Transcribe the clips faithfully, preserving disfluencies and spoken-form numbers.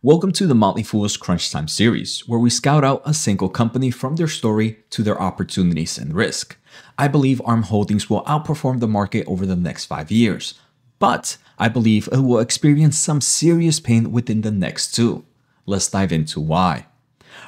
Welcome to The Motley Fool's Crunch Time series, where we scout out a single company from their story to their opportunities and risk. I believe ARM Holdings will outperform the market over the next five years, but I believe it will experience some serious pain within the next two. Let's dive into why.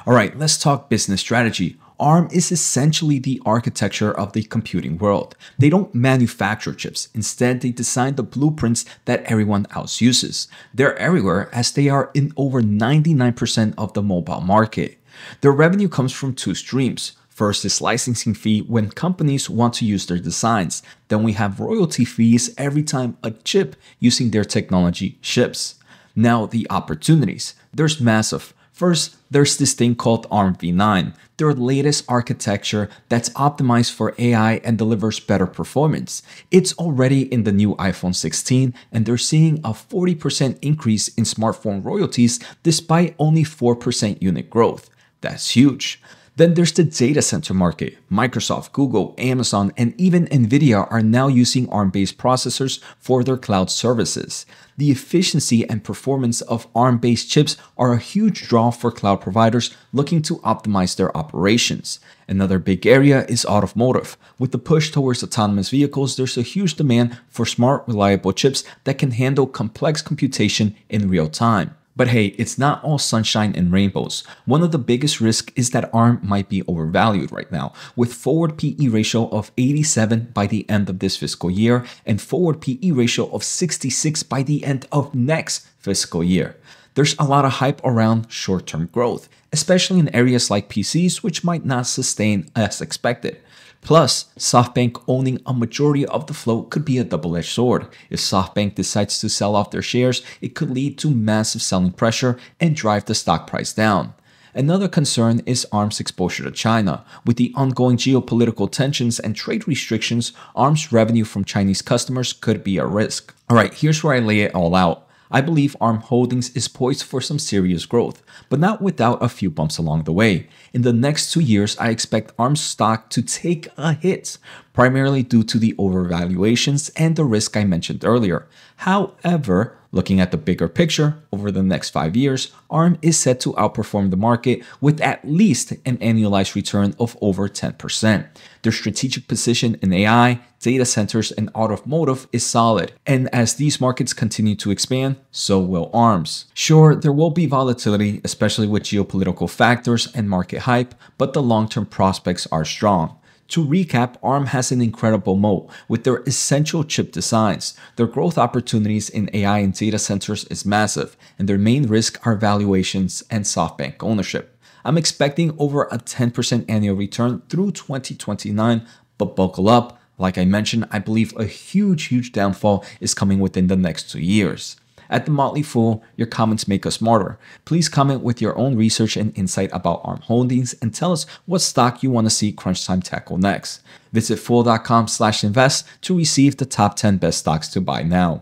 Alright, let's talk business strategy. ARM is essentially the architecture of the computing world. They don't manufacture chips. Instead, they design the blueprints that everyone else uses. They're everywhere as they are in over ninety-nine percent of the mobile market. Their revenue comes from two streams. First is licensing fee when companies want to use their designs. Then we have royalty fees every time a chip using their technology ships. Now the opportunities. There's massive. First, there's this thing called ARM v nine, their latest architecture that's optimized for A I and delivers better performance. It's already in the new iPhone sixteen, and they're seeing a forty percent increase in smartphone royalties despite only four percent unit growth. That's huge. Then there's the data center market. Microsoft, Google, Amazon, and even Nvidia are now using ARM-based processors for their cloud services. The efficiency and performance of ARM-based chips are a huge draw for cloud providers looking to optimize their operations. Another big area is automotive. With the push towards autonomous vehicles, there's a huge demand for smart, reliable chips that can handle complex computation in real time. But hey, it's not all sunshine and rainbows. One of the biggest risks is that ARM might be overvalued right now, with forward P E ratio of eighty-seven by the end of this fiscal year and forward P E ratio of sixty-six by the end of next fiscal year. There's a lot of hype around short-term growth, especially in areas like P Cs, which might not sustain as expected. Plus, SoftBank owning a majority of the float could be a double-edged sword. If SoftBank decides to sell off their shares, it could lead to massive selling pressure and drive the stock price down. Another concern is ARM's exposure to China. With the ongoing geopolitical tensions and trade restrictions, ARM's revenue from Chinese customers could be a risk. Alright, here's where I lay it all out. I believe ARM Holdings is poised for some serious growth, but not without a few bumps along the way. In the next two years, I expect ARM's stock to take a hit, primarily due to the overvaluations and the risk I mentioned earlier. However, looking at the bigger picture, over the next five years, ARM is set to outperform the market with at least an annualized return of over ten percent. Their strategic position in A I, data centers, and automotive is solid, and as these markets continue to expand, so will ARM's. Sure, there will be volatility, especially with geopolitical factors and market hype, but the long-term prospects are strong. To recap, ARM has an incredible moat with their essential chip designs. Their growth opportunities in A I and data centers is massive, and their main risk are valuations and SoftBank ownership. I'm expecting over a ten percent annual return through twenty twenty-nine, but buckle up. Like I mentioned, I believe a huge, huge downfall is coming within the next two years. At The Motley Fool, your comments make us smarter. Please comment with your own research and insight about ARM Holdings and tell us what stock you want to see Crunch Time tackle next. Visit fool dot com slash invest to receive the top ten best stocks to buy now.